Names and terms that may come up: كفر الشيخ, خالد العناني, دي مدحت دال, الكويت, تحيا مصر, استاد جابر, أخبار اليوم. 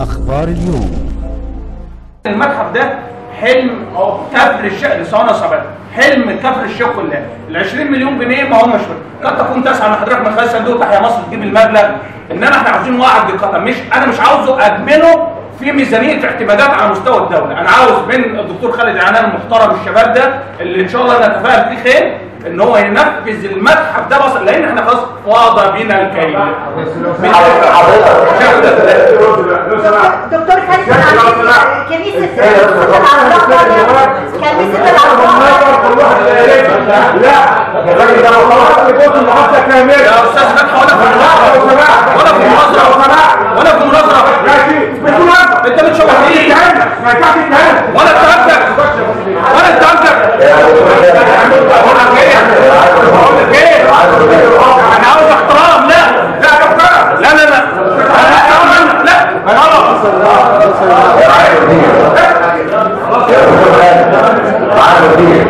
أخبار اليوم. المتحف ده حلم كفر الشيخ لصانة صباح، حلم كفر الشيخ كلها. ال 20 مليون جنيه ما هماش قد تكون تسعى من حضرتك من خلال صندوق تحيا مصر تجيب المبلغ، انما احنا عاوزين وعد، مش انا مش عاوزه ادمنه في ميزانيه اعتمادات على مستوى الدوله. انا عاوز من الدكتور خالد العناني المحترم الشباب ده اللي ان شاء الله نتفاهم فيه خير ان هو ينفذ المتحف ده مصر، لان احنا خلاص فاضى بينا الكريم. دكتور خالد العناني كنيسه